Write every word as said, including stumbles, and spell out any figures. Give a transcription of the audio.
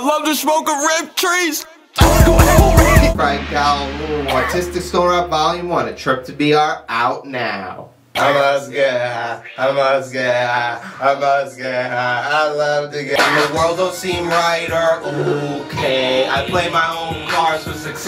I love the smoke of ripped trees. Frank Calhoun, Artistic Store Up Volume One, a trip to B R out now. I must get high, I must get high, I must get high, I love to get high. The world don't seem right or okay. I play my own cards for success.